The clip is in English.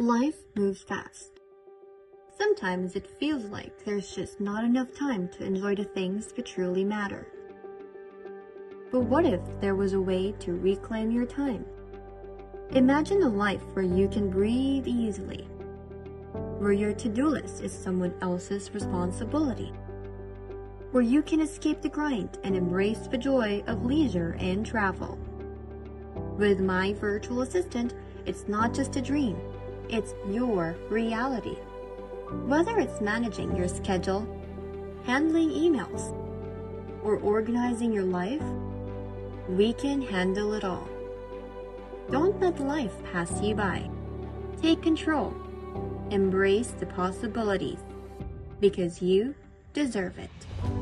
Life moves fast. Sometimes it feels like there's just not enough time to enjoy the things that truly matter. But what if there was a way to reclaim your time? Imagine a life where you can breathe easily, where your to-do list is someone else's responsibility, where you can escape the grind and embrace the joy of leisure and travel. With my virtual assistant, it's not just a dream. It's your reality. Whether it's managing your schedule, handling emails, or organizing your life, we can handle it all. Don't let life pass you by. Take control. Embrace the possibilities, because you deserve it.